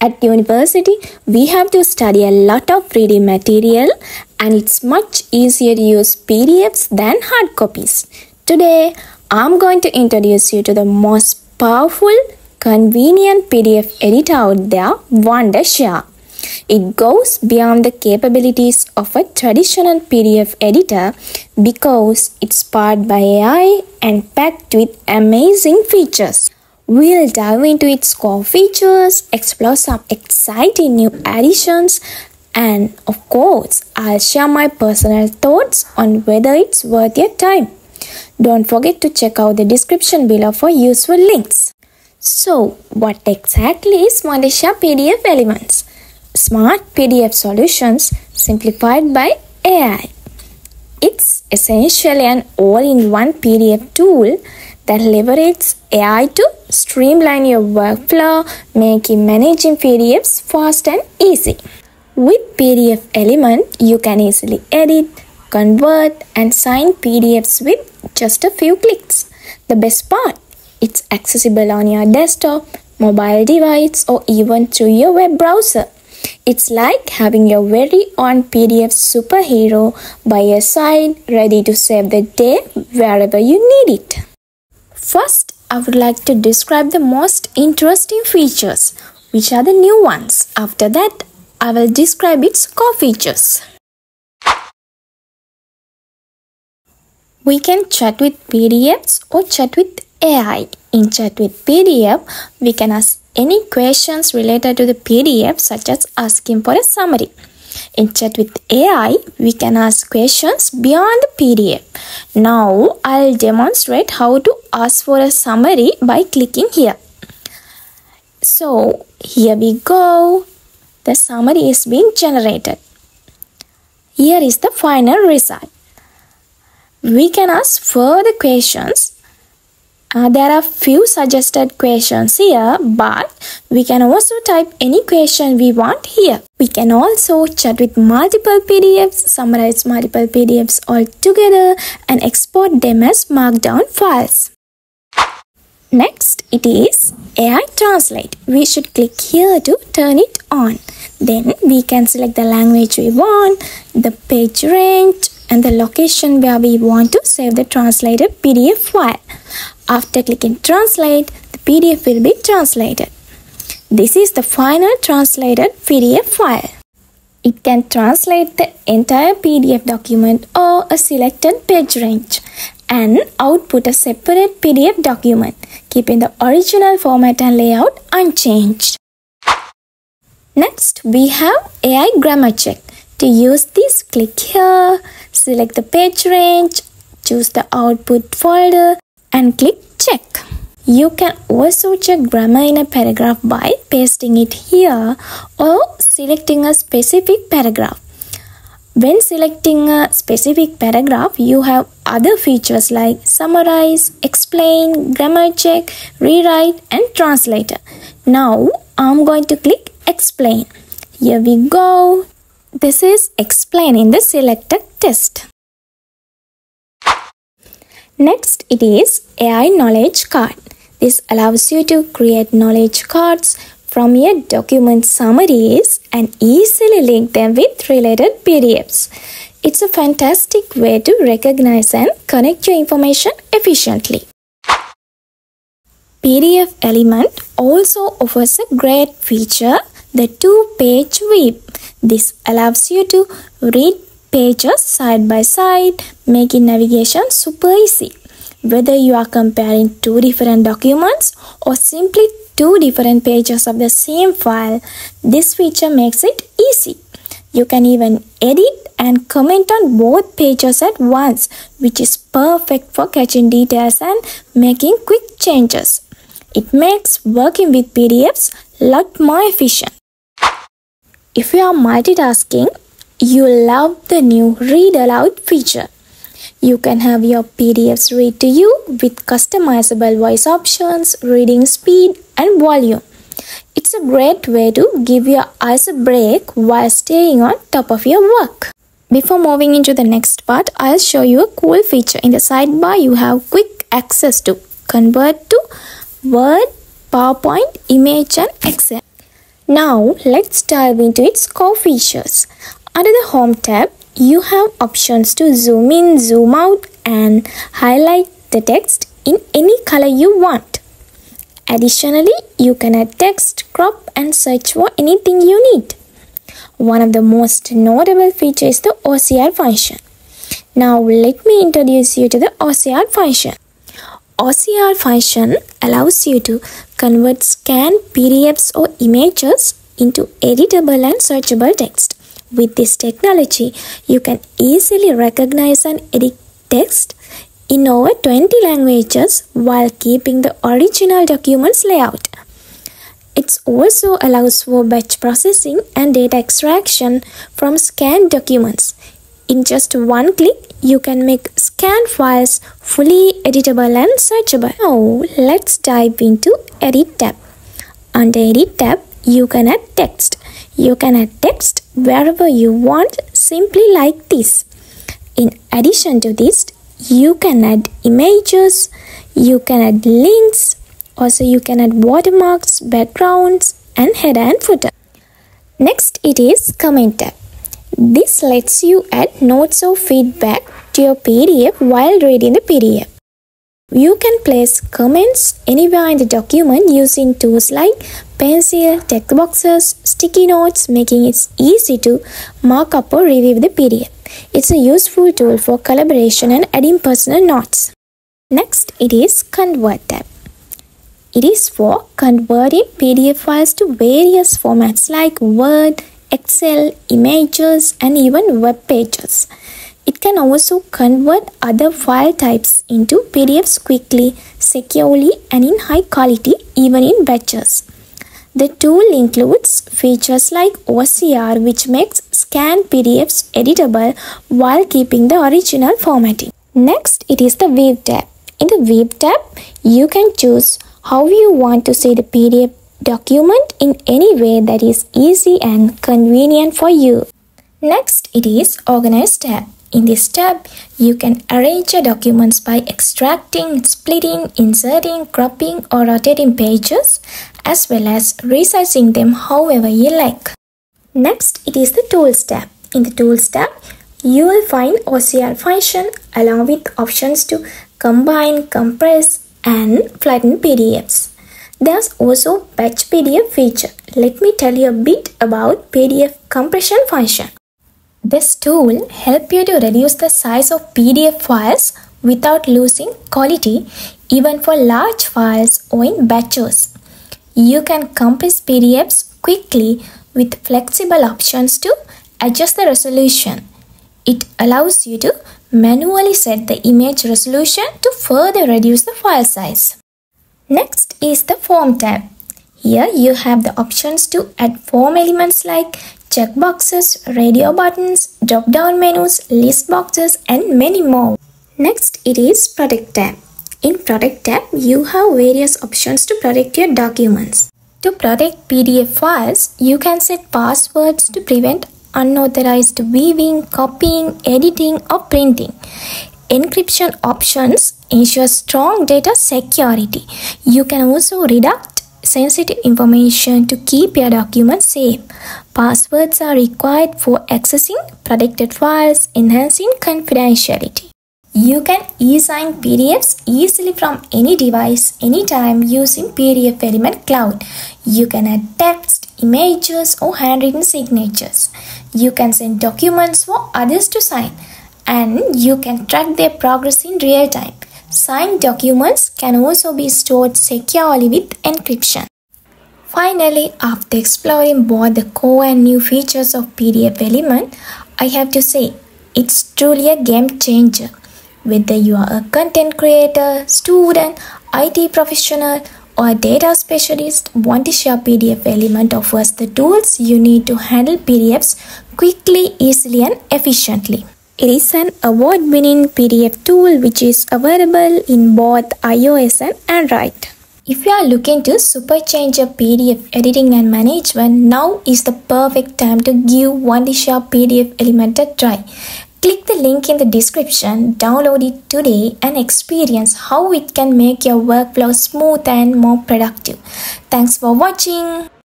At university, we have to study a lot of reading material, and it's much easier to use PDFs than hard copies. Today, I'm going to introduce you to the most powerful, convenient PDF editor out there, Wondershare. It goes beyond the capabilities of a traditional PDF editor because it's powered by AI and packed with amazing features. We'll dive into its core features, explore some exciting new additions, and of course, I'll share my personal thoughts on whether it's worth your time. Don't forget to check out the description below for useful links. So, what exactly is Wondershare PDFelement? Smart PDF solutions simplified by AI. It's essentially an all-in-one PDF tool that leverages AI to streamline your workflow, making managing PDFs fast and easy. With PDFelement, you can easily edit, convert, and sign PDFs with just a few clicks. The best part, it's accessible on your desktop, mobile device, or even through your web browser. It's like having your very own PDF superhero by your side, ready to save the day wherever you need it. First, I would like to describe the most interesting features, which are the new ones. After that, I will describe its core features. We can chat with PDFs or chat with AI. In Chat with PDF, we can ask any questions related to the PDF, such as asking for a summary. In Chat with AI, we can ask questions beyond the PDF. Now, I'll demonstrate how to ask for a summary by clicking here. So, here we go. The summary is being generated. Here is the final result. We can ask further questions. There are few suggested questions here, but we can also type any question we want here. We can also chat with multiple PDFs, summarize multiple PDFs all together, and export them as markdown files. Next, it is AI Translate. We should click here to turn it on. Then we can select the language we want, the page range, and the location where we want to save the translated PDF file. After clicking Translate, the PDF will be translated. This is the final translated PDF file. It can translate the entire PDF document or a selected page range and output a separate PDF document, keeping the original format and layout unchanged. Next, we have AI Grammar Check. To use this, click here, select the page range, choose the output folder, and click Check. You can also check grammar in a paragraph by pasting it here or selecting a specific paragraph. When selecting a specific paragraph, you have other features like Summarize, Explain, Grammar Check, Rewrite, and Translator. Now, I'm going to click Explain. Here we go. This is Explain in the selected text. Next, it is AI Knowledge Card. This allows you to create knowledge cards from your document summaries and easily link them with related PDFs. It's a fantastic way to recognize and connect your information efficiently. PDFelement also offers a great feature, the two-page sweep. This allows you to read pages side by side, making navigation super easy. Whether you are comparing two different documents or simply two different pages of the same file, this feature makes it easy. You can even edit and comment on both pages at once, which is perfect for catching details and making quick changes. It makes working with PDFs a lot more efficient. If you are multitasking, you love the new Read Aloud feature. You can have your PDFs read to you with customizable voice options, reading speed, and volume. It's a great way to give your eyes a break while staying on top of your work. Before moving into the next part, I'll show you a cool feature. In the sidebar, you have quick access to convert to Word, PowerPoint, image, and Excel. Now let's dive into its core features. Under the Home tab, you have options to zoom in, zoom out, and highlight the text in any color you want. Additionally, you can add text, crop, and search for anything you need. One of the most notable features is the OCR function. Now let me introduce you to the OCR function. OCR function allows you to convert scanned PDFs or images into editable and searchable text. With this technology, you can easily recognize and edit text in over 20 languages while keeping the original document's layout. It also allows for batch processing and data extraction from scanned documents. In just one click, you can make scanned files fully editable and searchable. Now, let's dive into Edit tab. Under Edit tab, you can add text. You can add text wherever you want, simply like this. In addition to this, you can add images, you can add links, also you can add watermarks, backgrounds, and header and footer. Next, it is Comment tab. This lets you add notes or feedback to your PDF while reading the PDF. You can place comments anywhere in the document using tools like pencil, text boxes, sticky notes, making it easy to mark up or review the PDF. It's a useful tool for collaboration and adding personal notes. Next, it is Convert tab. It is for converting PDF files to various formats like Word, Excel, images, and even web pages. It can also convert other file types into PDFs quickly, securely, and in high quality, even in batches. The tool includes features like OCR, which makes scanned PDFs editable while keeping the original formatting. Next, it is the View tab. In the View tab, you can choose how you want to see the PDF document in any way that is easy and convenient for you. Next, it is Organize tab. In this tab, you can arrange your documents by extracting, splitting, inserting, cropping, or rotating pages, as well as resizing them however you like. Next, it is the Tools tab. In the Tools tab, you will find OCR function along with options to combine, compress, and flatten PDFs. There's also Batch PDF feature. Let me tell you a bit about PDF compression function. This tool helps you to reduce the size of PDF files without losing quality, even for large files or in batches. You can compress PDFs quickly with flexible options to adjust the resolution. It allows you to manually set the image resolution to further reduce the file size. Next is the Form tab. Here you have the options to add form elements like checkboxes, radio buttons, drop-down menus, list boxes, and many more. Next, it is Protect tab. In Protect tab, you have various options to protect your documents. To protect PDF files, you can set passwords to prevent unauthorized viewing, copying, editing, or printing. Encryption options ensure strong data security. You can also redact sensitive information to keep your documents safe. Passwords are required for accessing protected files, enhancing confidentiality. You can e-sign PDFs easily from any device, anytime using PDFelement Cloud. You can add text, images, or handwritten signatures. You can send documents for others to sign, and you can track their progress in real time. Signed documents can also be stored securely with encryption. Finally, after exploring both the core and new features of PDFelement, I have to say it's truly a game changer. Whether you are a content creator, student, IT professional, or a data specialist, Wondershare PDFelement offers the tools you need to handle PDFs quickly, easily, and efficiently. It is an award-winning PDF tool which is available in both iOS and Android. If you are looking to supercharge your PDF editing and management, now is the perfect time to give Wondershare PDFelement a try. Click the link in the description, download it today, and experience how it can make your workflow smooth and more productive. Thanks for watching.